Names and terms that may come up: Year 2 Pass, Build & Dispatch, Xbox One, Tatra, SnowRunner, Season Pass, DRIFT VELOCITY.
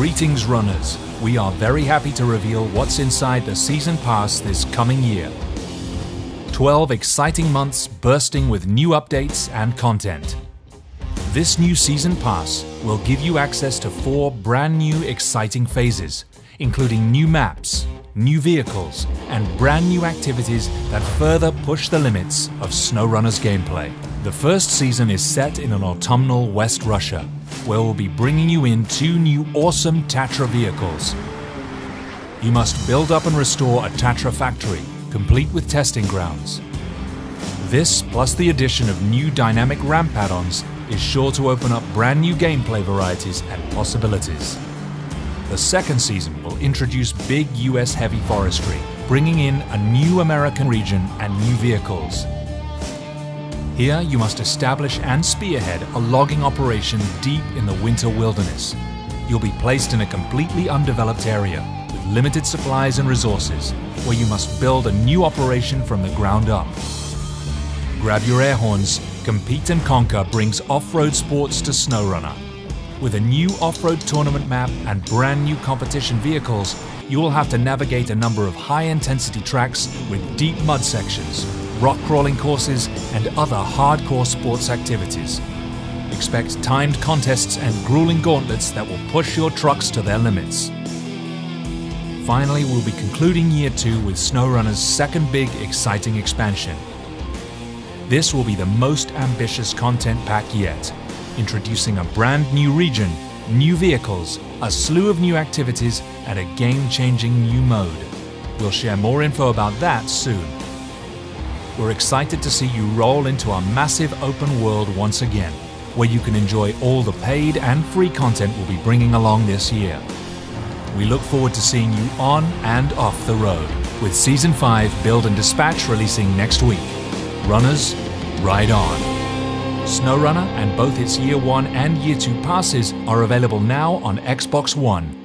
Greetings, runners. We are very happy to reveal what's inside the Season Pass this coming year. 12 exciting months bursting with new updates and content. This new Season Pass will give you access to 4 brand new exciting phases, including new maps, new vehicles, and brand new activities that further push the limits of SnowRunner's gameplay. The first season is set in an autumnal West Russia, where we'll be bringing you in 2 new awesome Tatra vehicles. You must build up and restore a Tatra factory, complete with testing grounds. This, plus the addition of new dynamic ramp add-ons, is sure to open up brand new gameplay varieties and possibilities. The second season will introduce big US heavy forestry, bringing in a new American region and new vehicles. Here you must establish and spearhead a logging operation deep in the winter wilderness. You'll be placed in a completely undeveloped area with limited supplies and resources, where you must build a new operation from the ground up. Grab your air horns. Compete and Conquer brings off-road sports to SnowRunner. With a new off-road tournament map and brand new competition vehicles, you will have to navigate a number of high-intensity tracks with deep mud sections, rock crawling courses, and other hardcore sports activities. Expect timed contests and grueling gauntlets that will push your trucks to their limits. Finally, we'll be concluding Year 2 with SnowRunner's second big exciting expansion. This will be the most ambitious content pack yet, introducing a brand new region, new vehicles, a slew of new activities, and a game-changing new mode. We'll share more info about that soon. We're excited to see you roll into our massive open world once again, where you can enjoy all the paid and free content we'll be bringing along this year. We look forward to seeing you on and off the road, with Season 5 Build and Dispatch releasing next week. Runners, ride on! SnowRunner and both its Year 1 and Year 2 passes are available now on Xbox One.